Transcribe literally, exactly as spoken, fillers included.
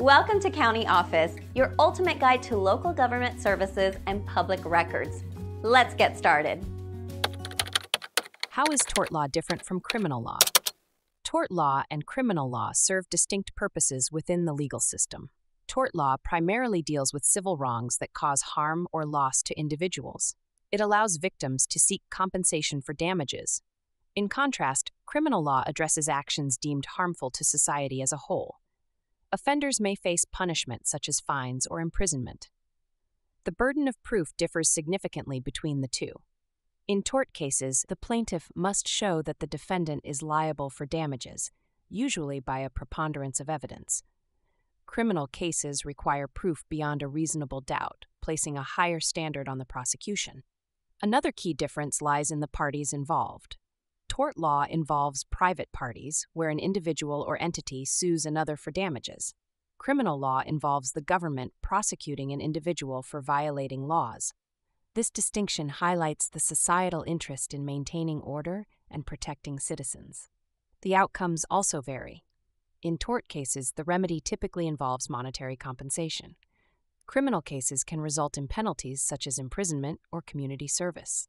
Welcome to County Office, your ultimate guide to local government services and public records. Let's get started. How is tort law different from criminal law? Tort law and criminal law serve distinct purposes within the legal system. Tort law primarily deals with civil wrongs that cause harm or loss to individuals. It allows victims to seek compensation for damages. In contrast, criminal law addresses actions deemed harmful to society as a whole. Offenders may face punishment such as fines or imprisonment. The burden of proof differs significantly between the two. In tort cases, the plaintiff must show that the defendant is liable for damages, usually by a preponderance of evidence. Criminal cases require proof beyond a reasonable doubt, placing a higher standard on the prosecution. Another key difference lies in the parties involved. Tort law involves private parties, where an individual or entity sues another for damages. Criminal law involves the government prosecuting an individual for violating laws. This distinction highlights the societal interest in maintaining order and protecting citizens. The outcomes also vary. In tort cases, the remedy typically involves monetary compensation. Criminal cases can result in penalties such as imprisonment or community service.